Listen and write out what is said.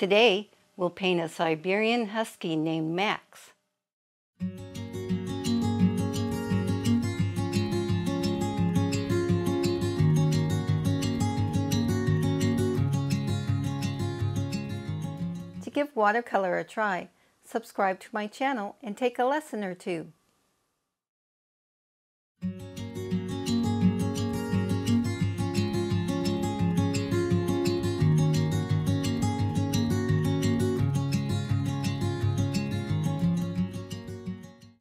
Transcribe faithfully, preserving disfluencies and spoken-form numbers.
Today, we'll paint a Siberian Husky named Max. To give watercolor a try, subscribe to my channel and take a lesson or two.